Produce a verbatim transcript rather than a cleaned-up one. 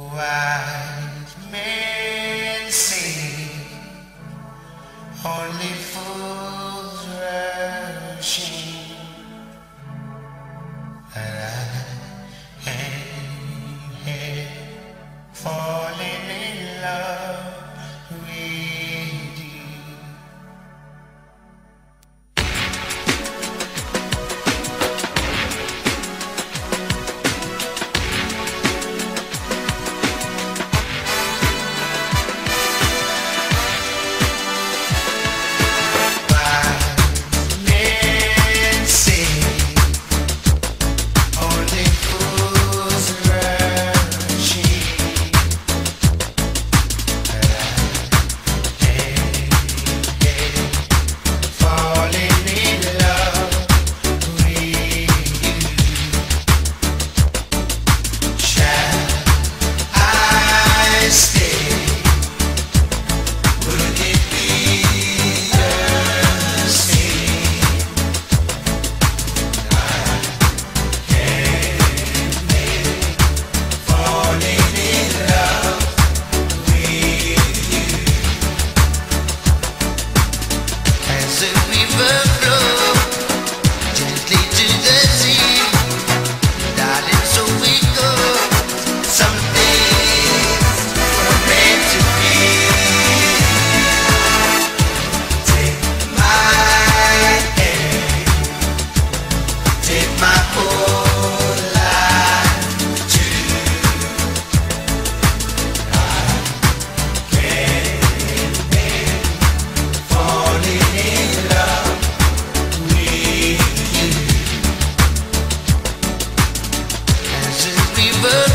Wise men say, only fools rush in, but I am here falling in love with you. But